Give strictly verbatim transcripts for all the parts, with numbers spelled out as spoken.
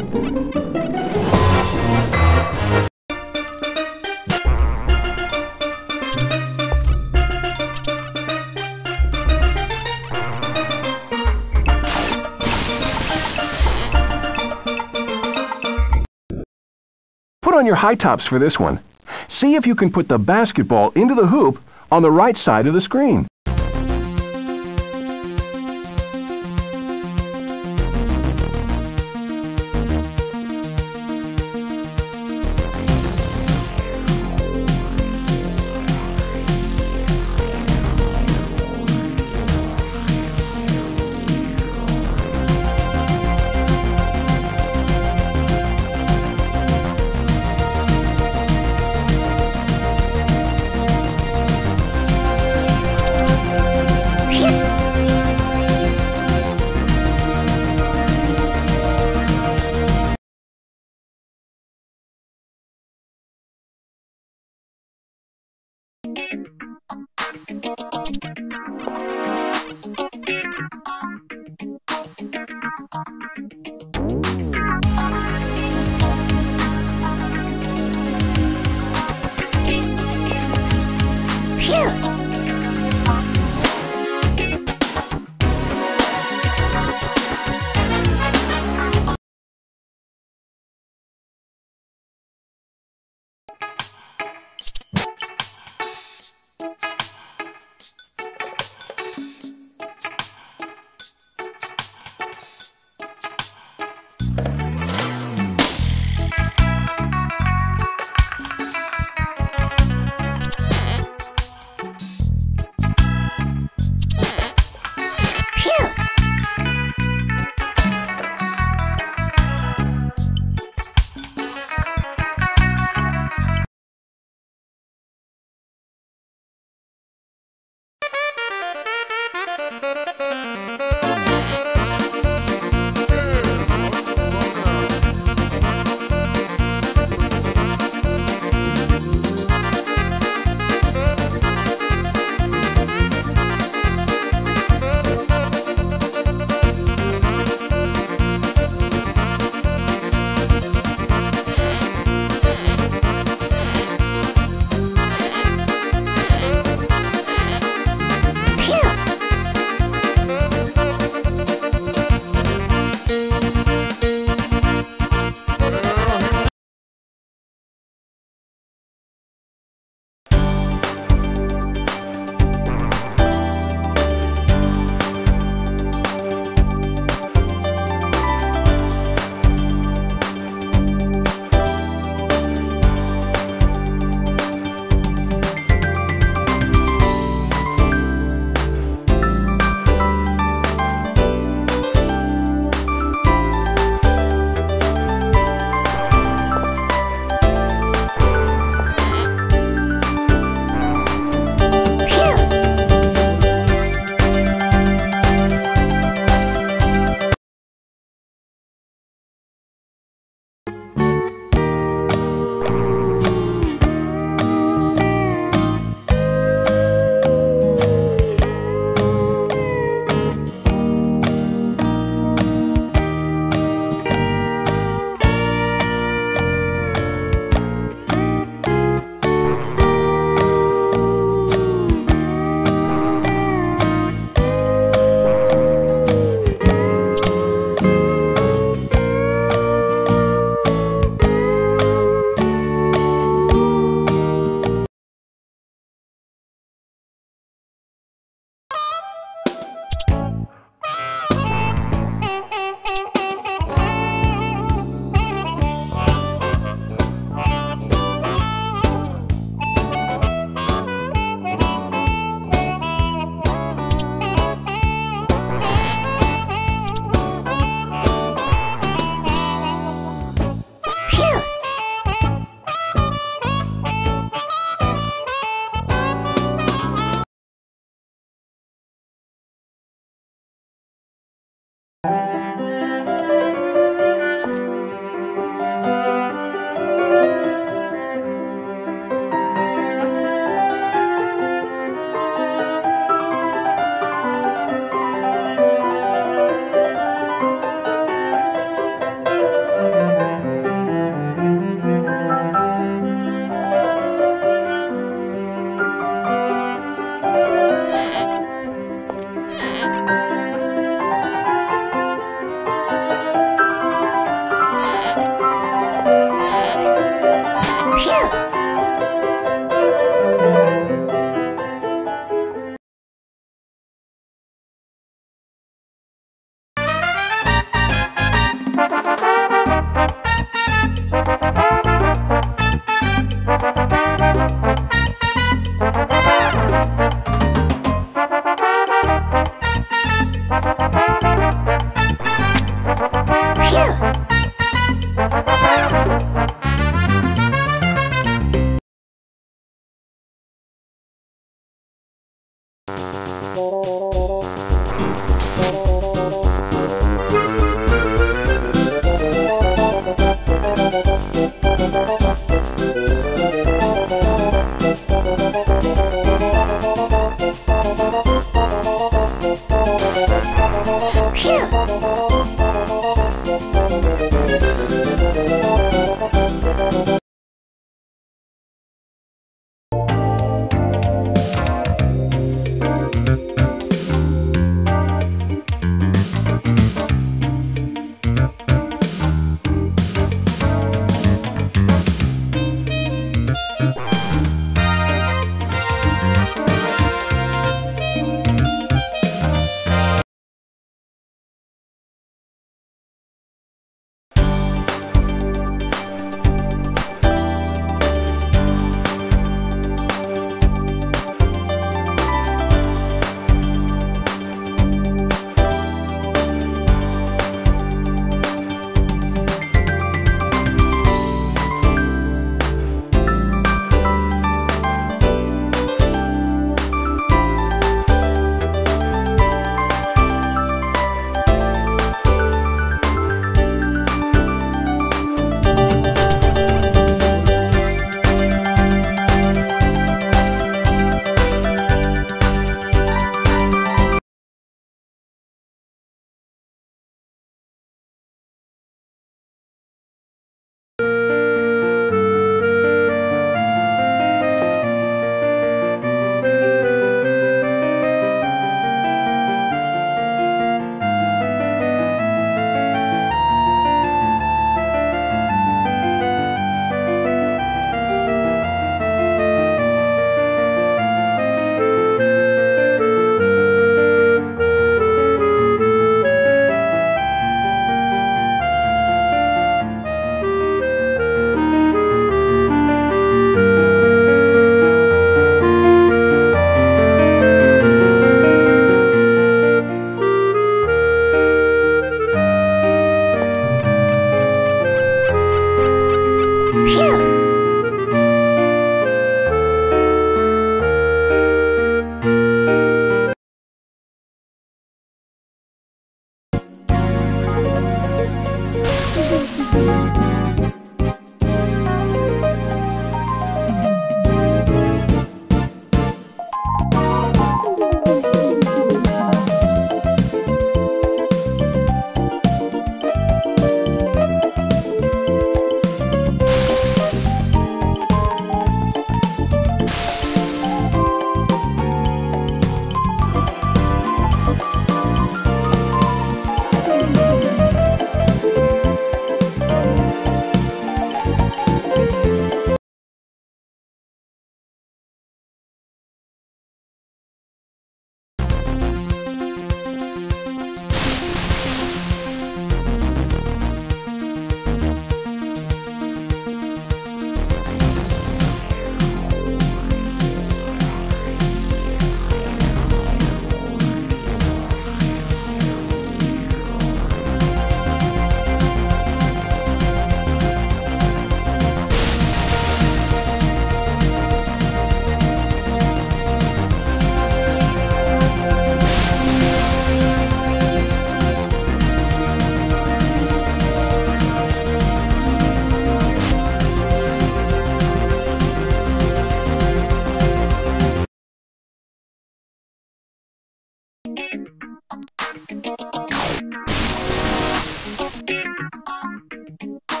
Put on your high tops for this one. See if you can put the basketball into the hoop on the right side of the screen.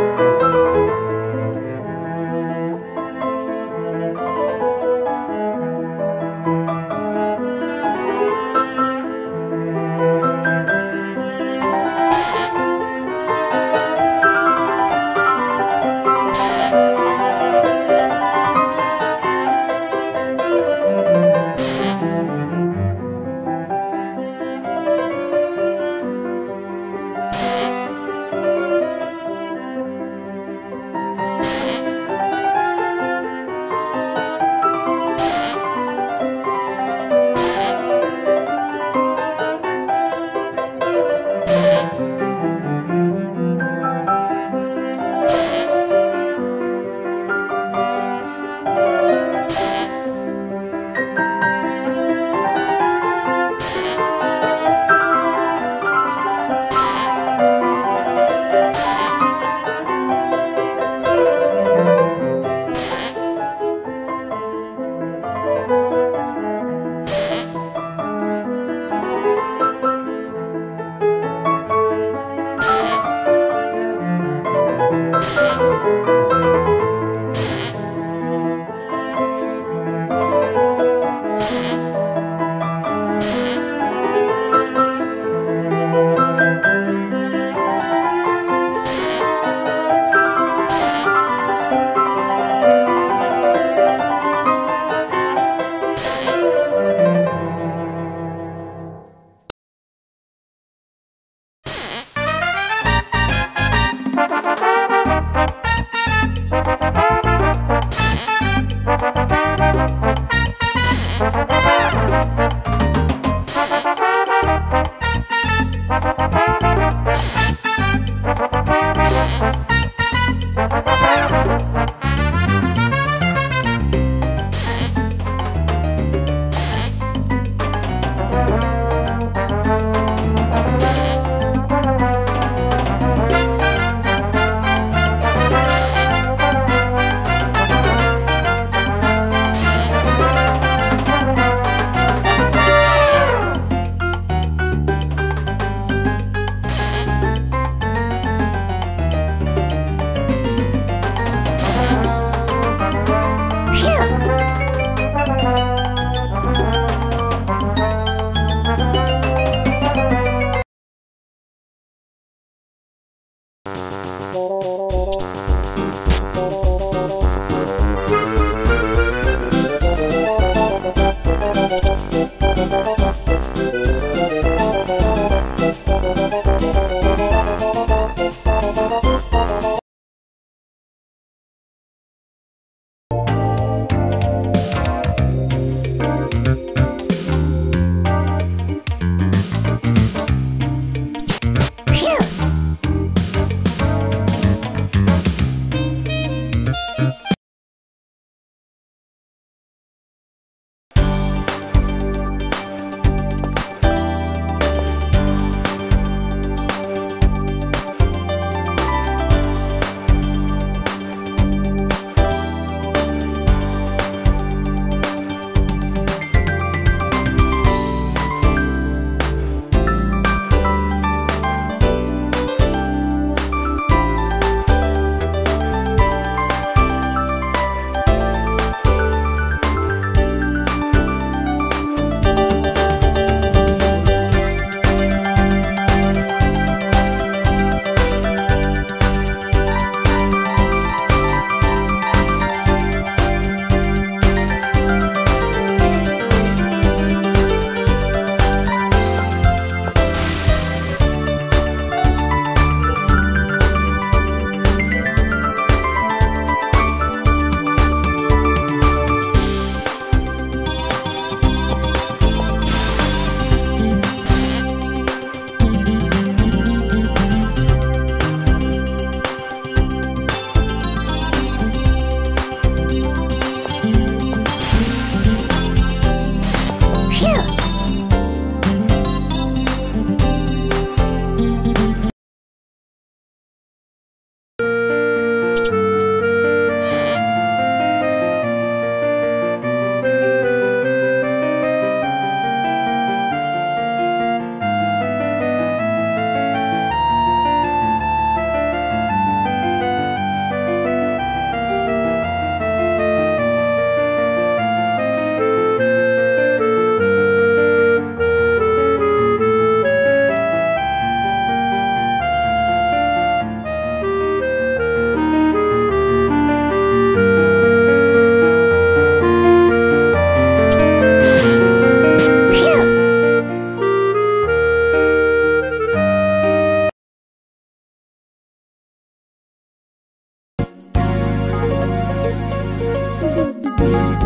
You. Phew!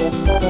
Bye.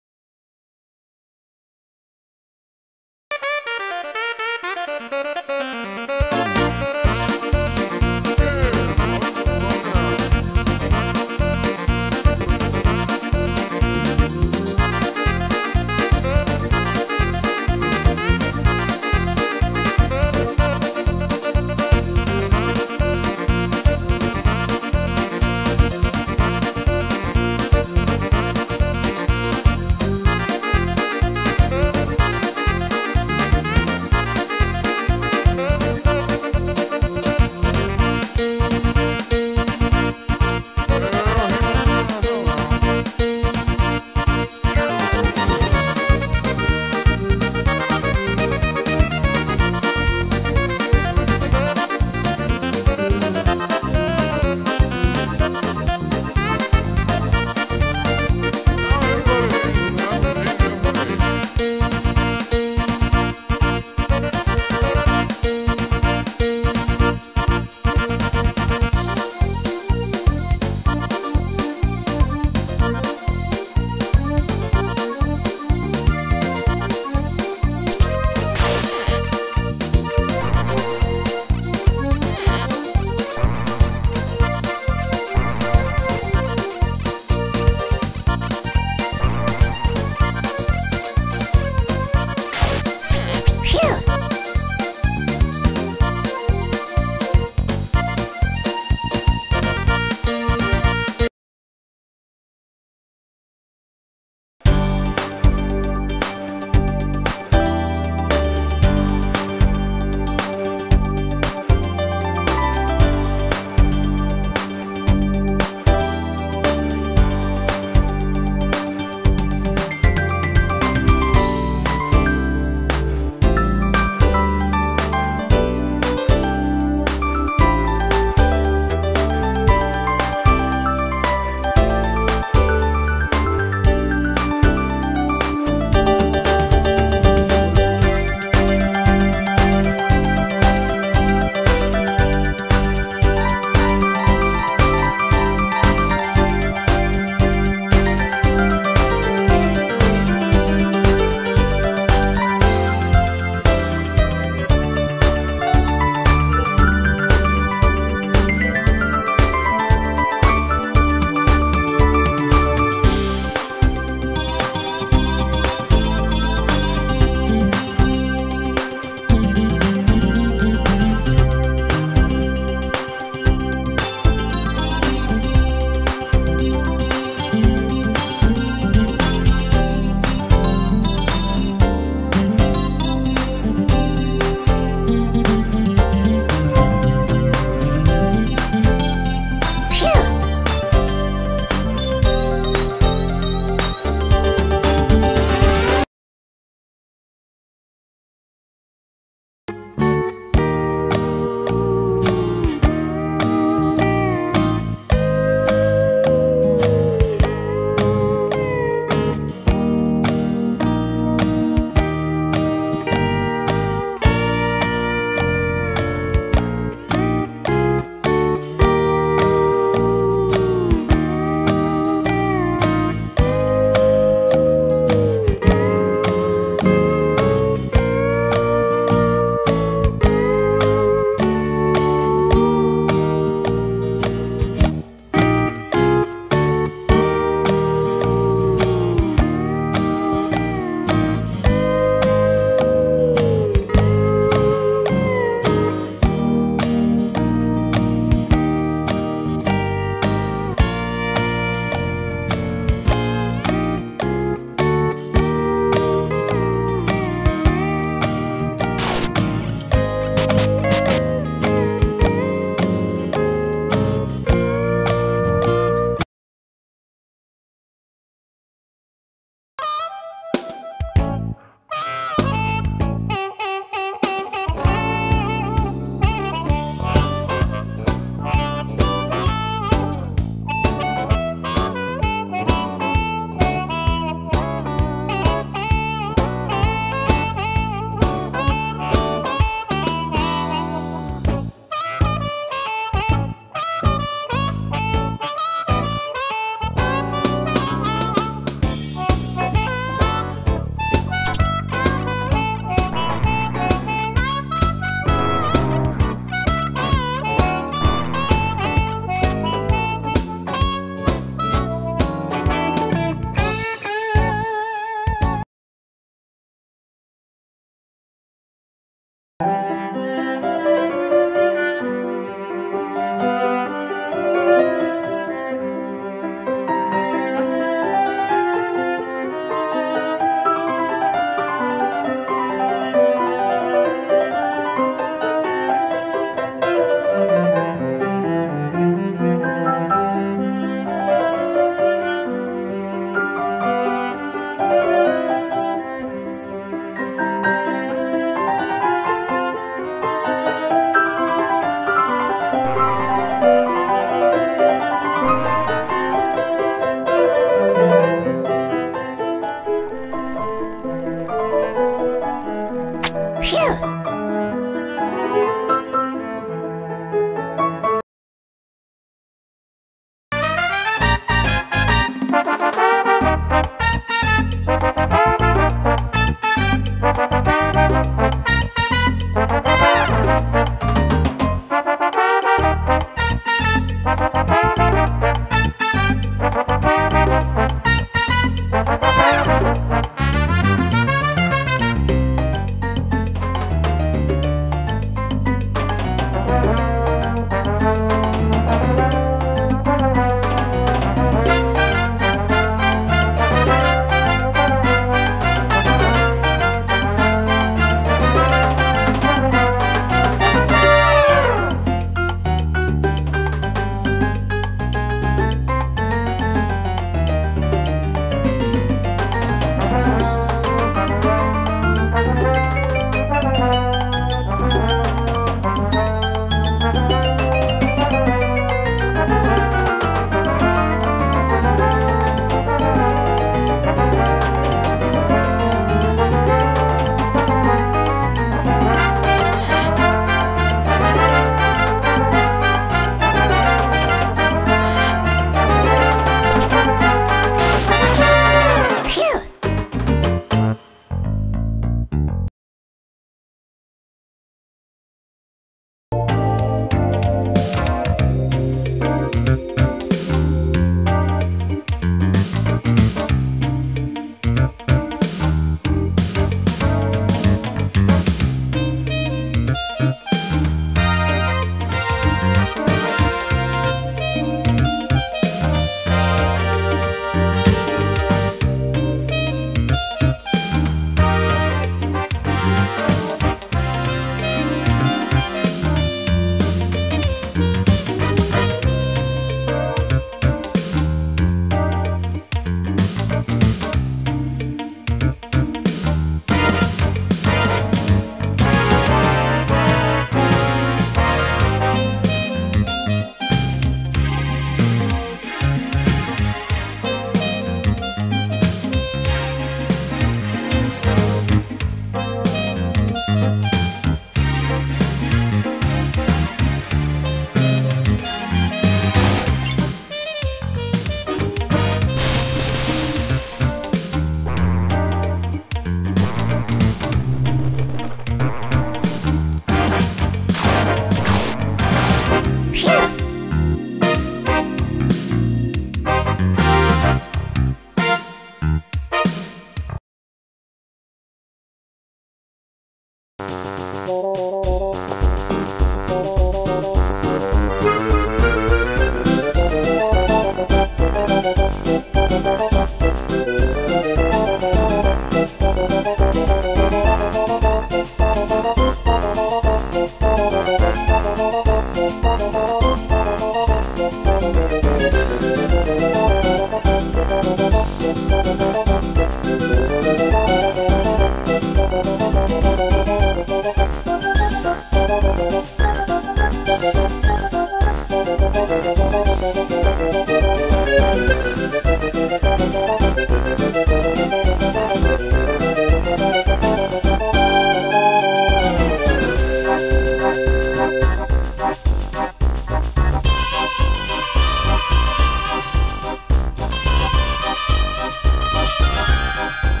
You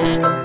You.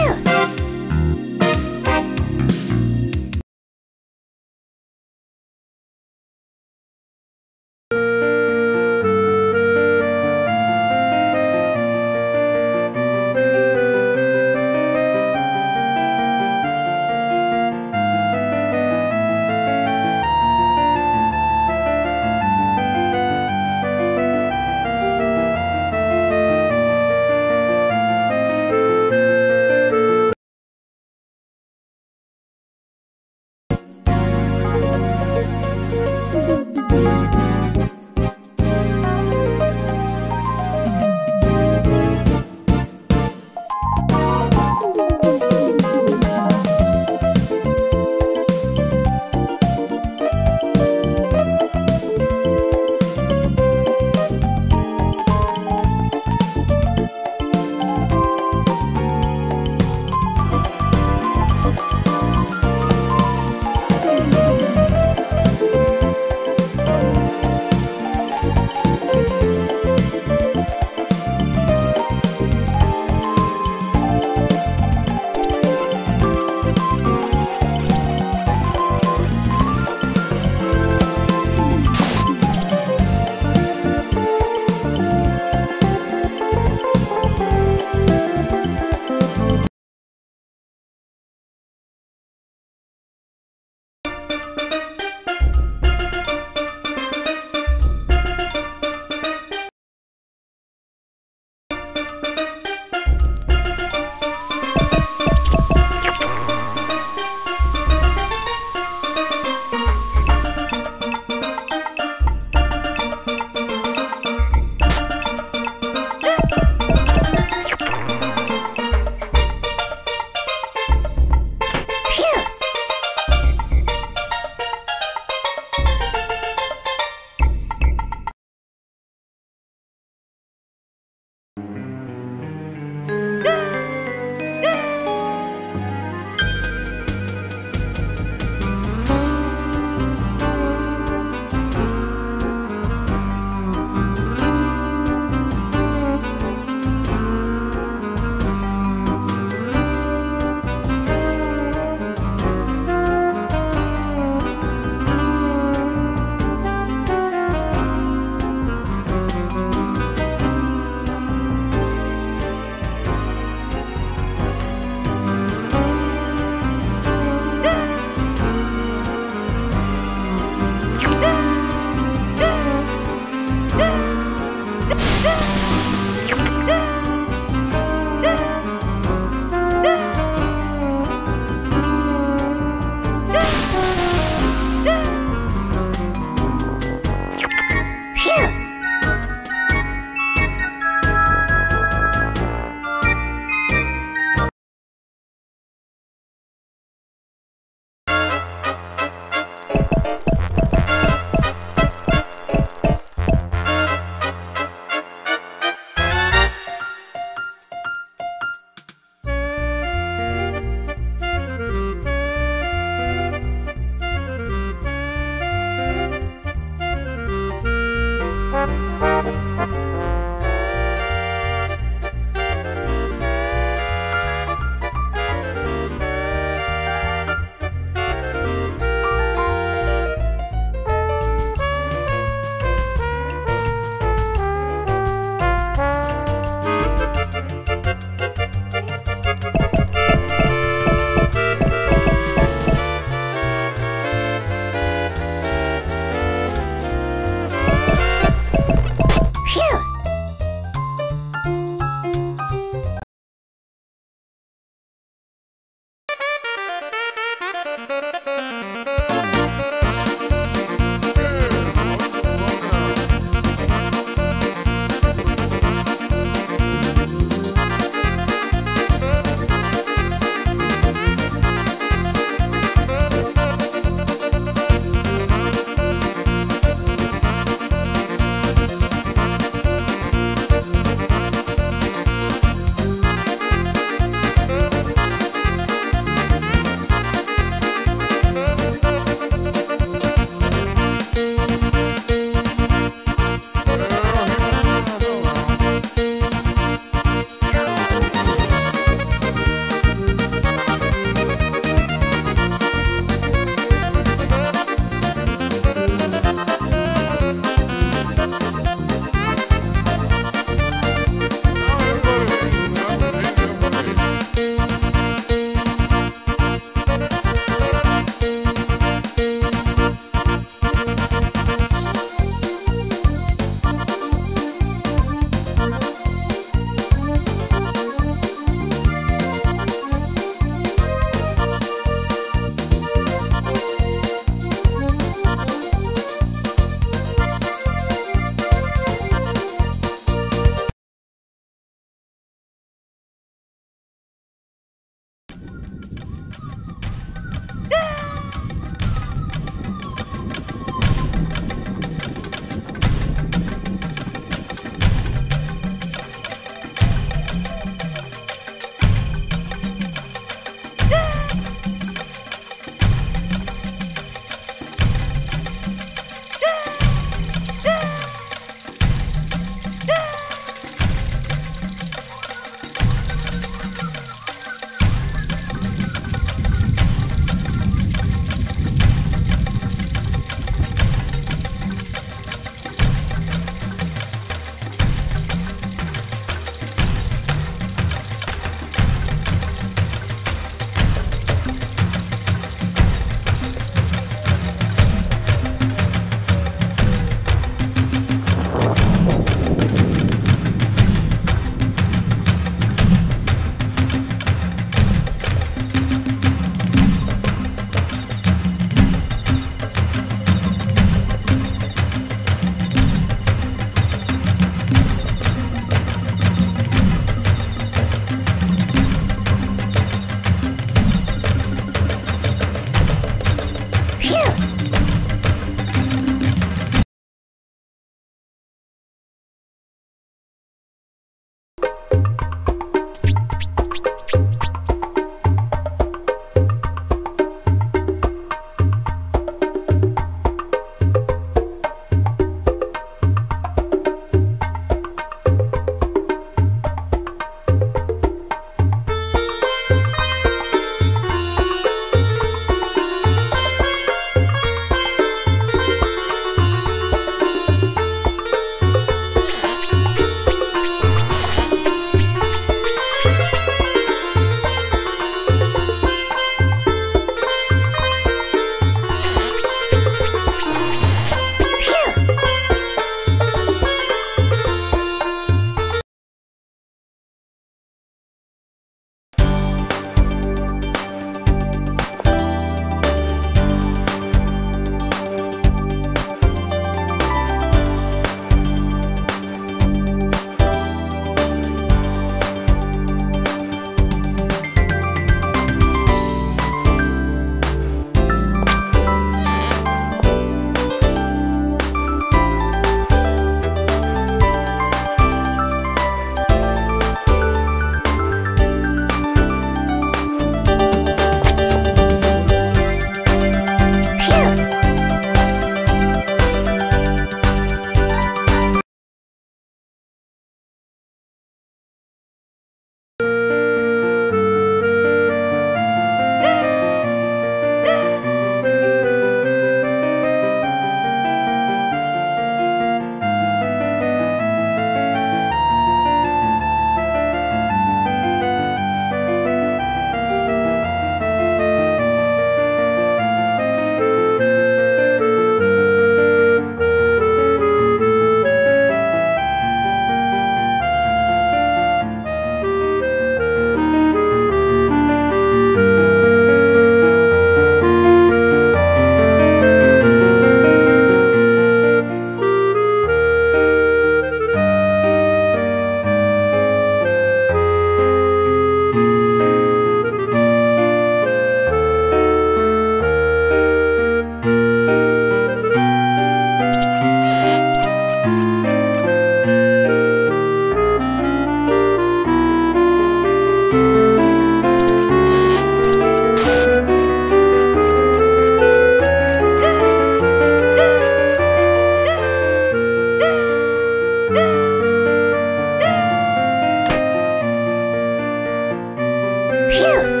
here.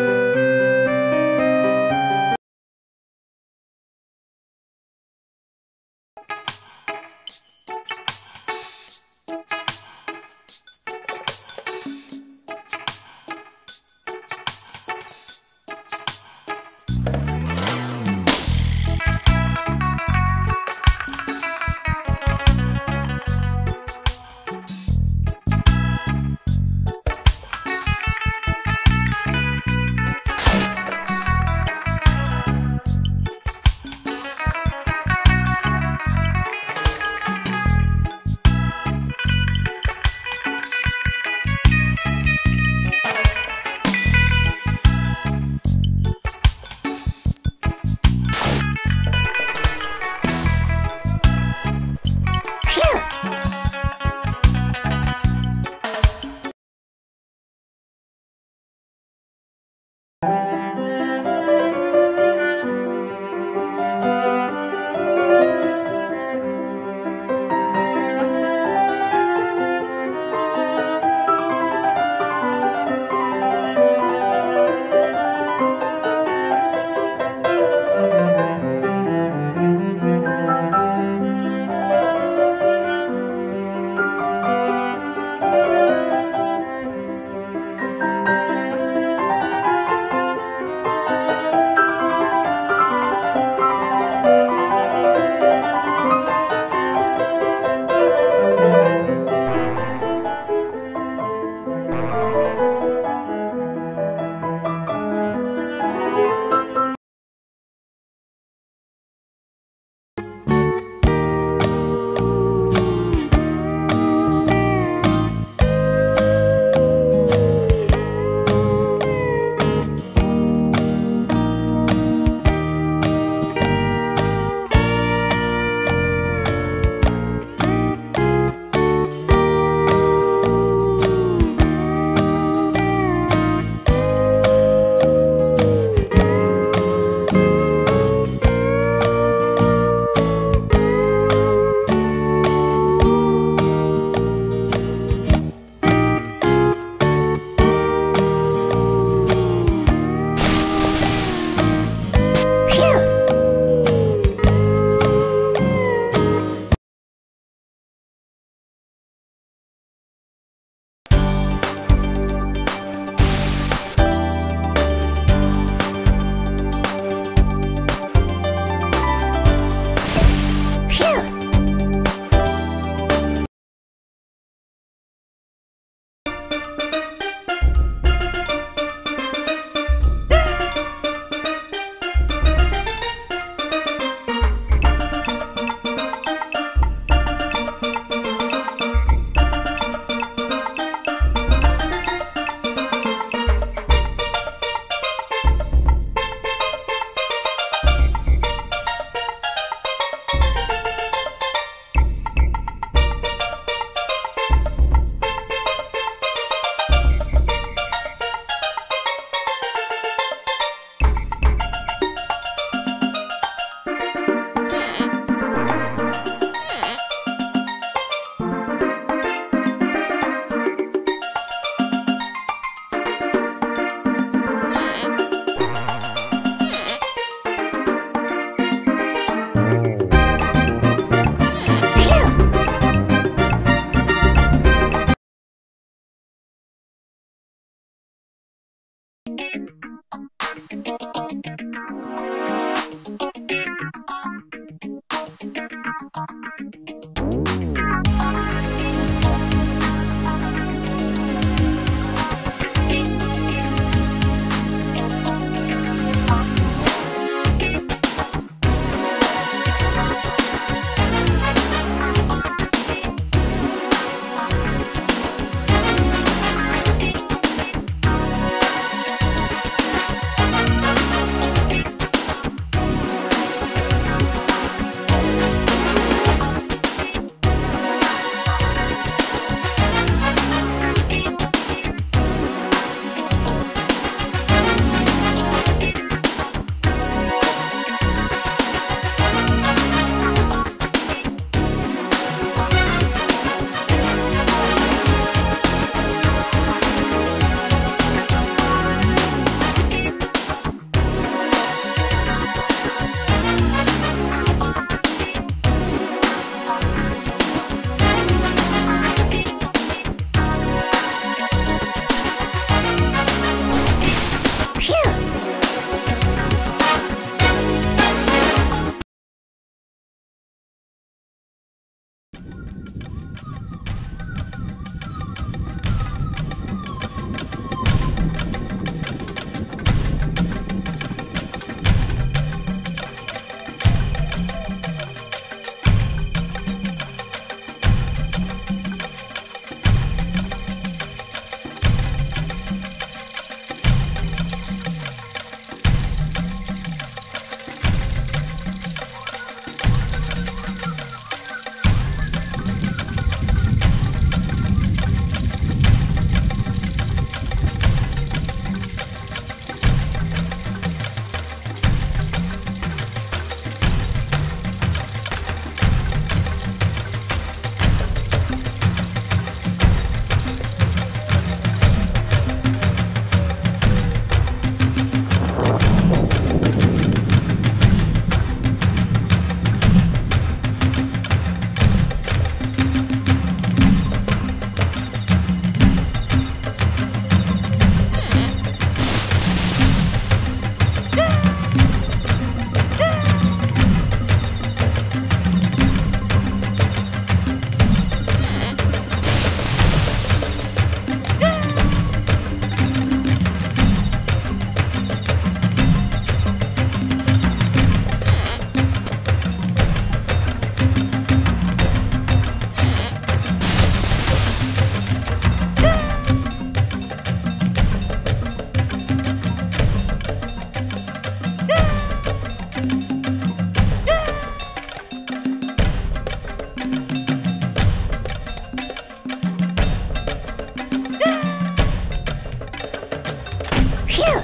Phew!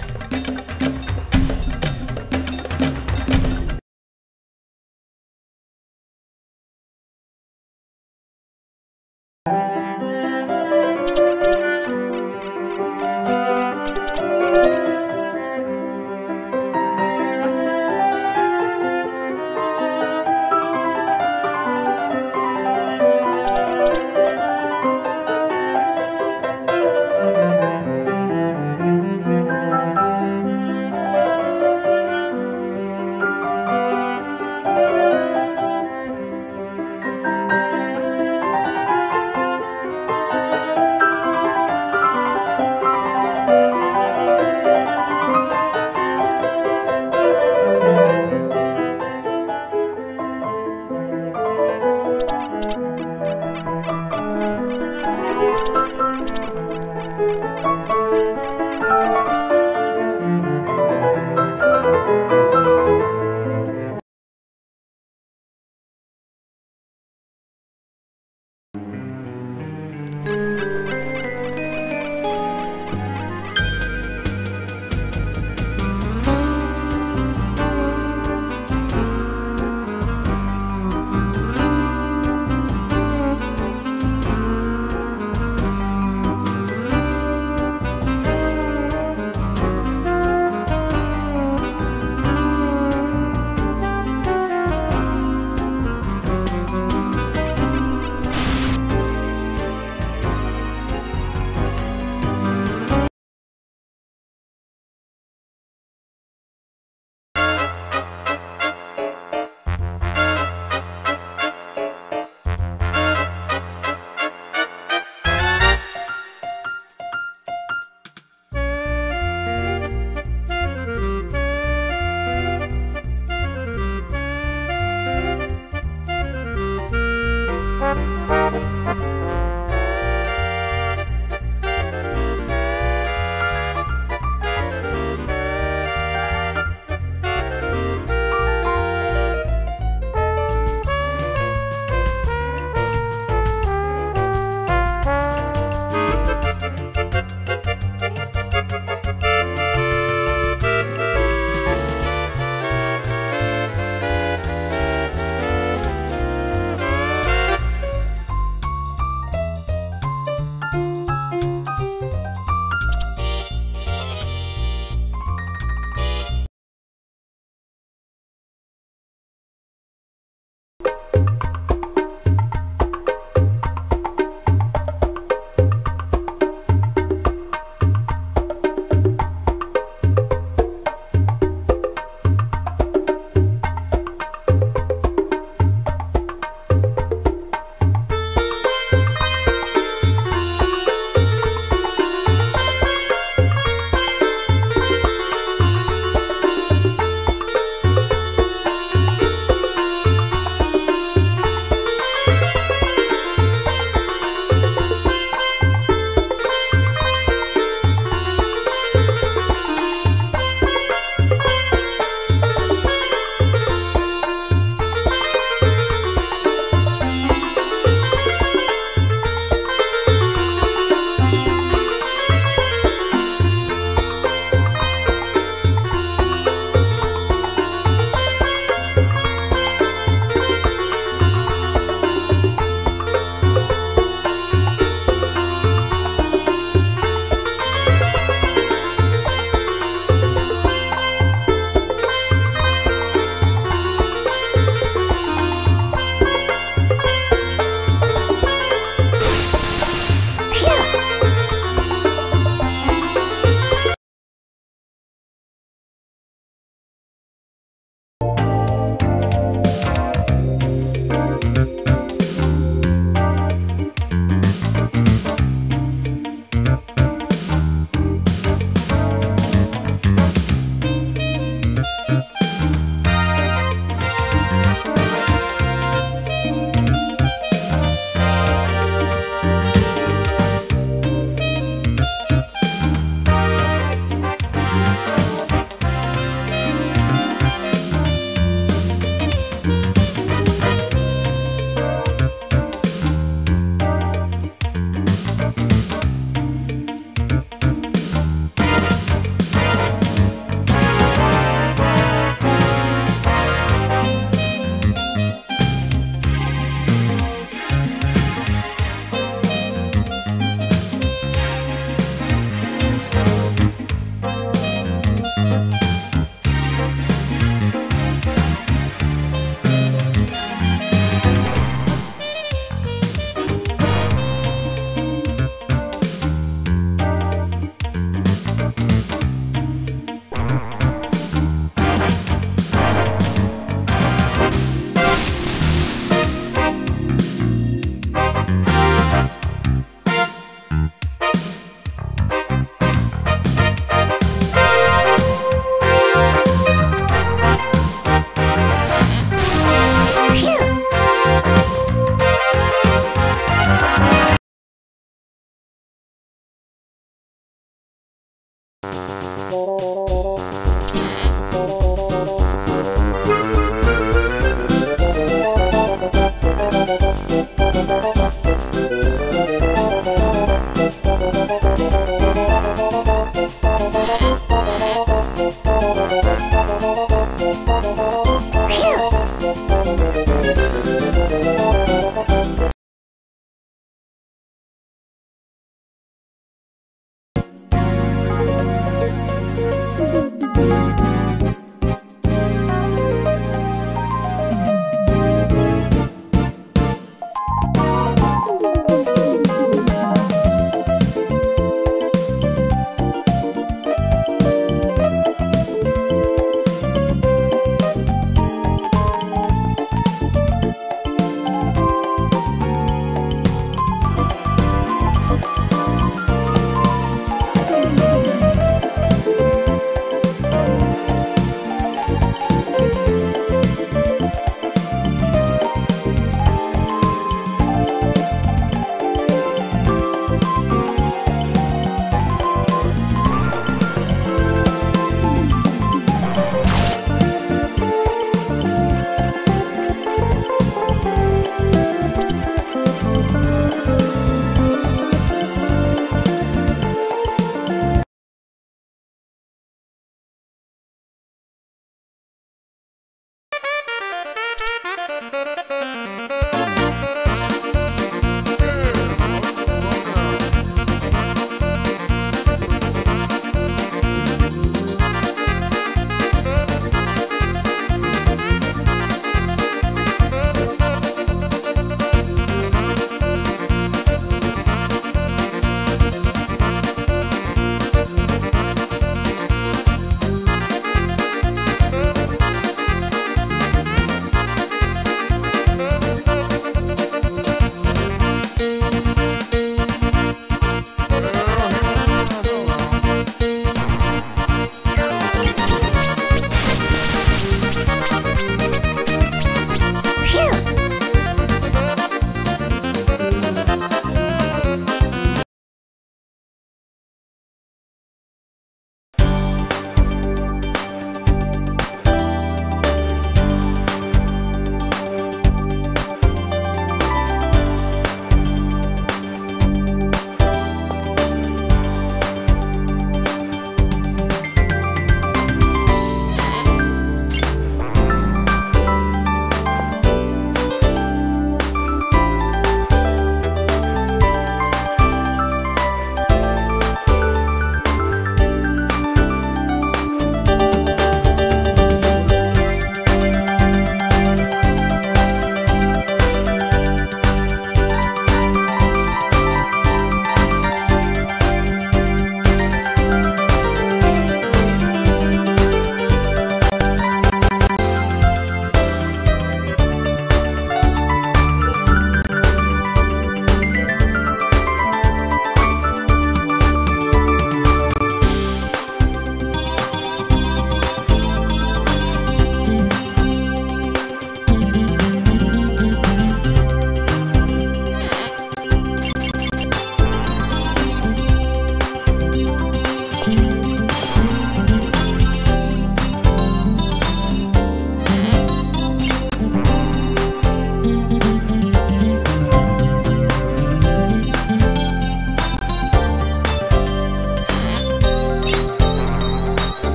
Thank you.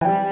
You.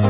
You